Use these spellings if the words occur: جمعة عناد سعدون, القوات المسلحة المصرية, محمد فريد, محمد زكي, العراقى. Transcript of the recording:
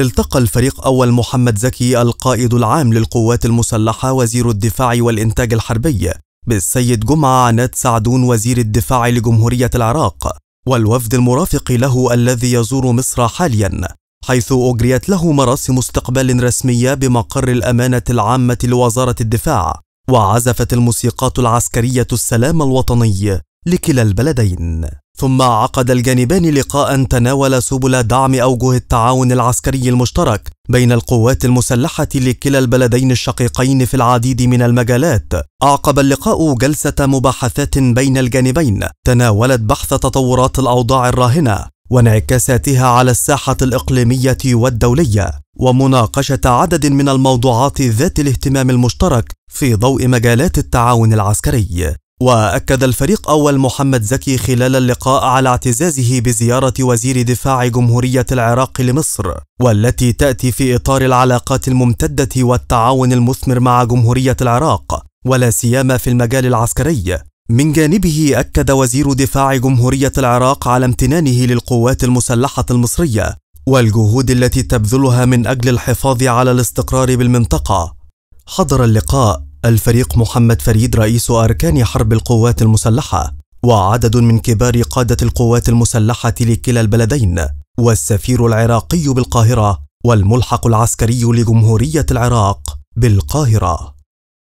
التقى الفريق أول محمد زكي القائد العام للقوات المسلحة وزير الدفاع والإنتاج الحربي بالسيد جمعة عناد سعدون وزير الدفاع لجمهورية العراق والوفد المرافق له الذي يزور مصر حاليا، حيث أجريت له مراسم استقبال رسمية بمقر الأمانة العامة لوزارة الدفاع، وعزفت الموسيقات العسكرية السلام الوطني لكلا البلدين. ثم عقد الجانبان لقاء تناول سبل دعم أوجه التعاون العسكري المشترك بين القوات المسلحة لكلا البلدين الشقيقين في العديد من المجالات. أعقب اللقاء جلسة مباحثات بين الجانبين تناولت بحث تطورات الأوضاع الراهنة وانعكاساتها على الساحة الإقليمية والدولية، ومناقشة عدد من الموضوعات ذات الاهتمام المشترك في ضوء مجالات التعاون العسكري. وأكد الفريق أول محمد زكي خلال اللقاء على اعتزازه بزيارة وزير دفاع جمهورية العراق لمصر، والتي تأتي في إطار العلاقات الممتدة والتعاون المثمر مع جمهورية العراق، ولا سيما في المجال العسكري. من جانبه أكد وزير دفاع جمهورية العراق على امتنانه للقوات المسلحة المصرية والجهود التي تبذلها من أجل الحفاظ على الاستقرار بالمنطقة. حضر اللقاء الفريق محمد فريد رئيس أركان حرب القوات المسلحة، وعدد من كبار قادة القوات المسلحة لكلا البلدين، والسفير العراقي بالقاهرة، والملحق العسكري لجمهورية العراق بالقاهرة.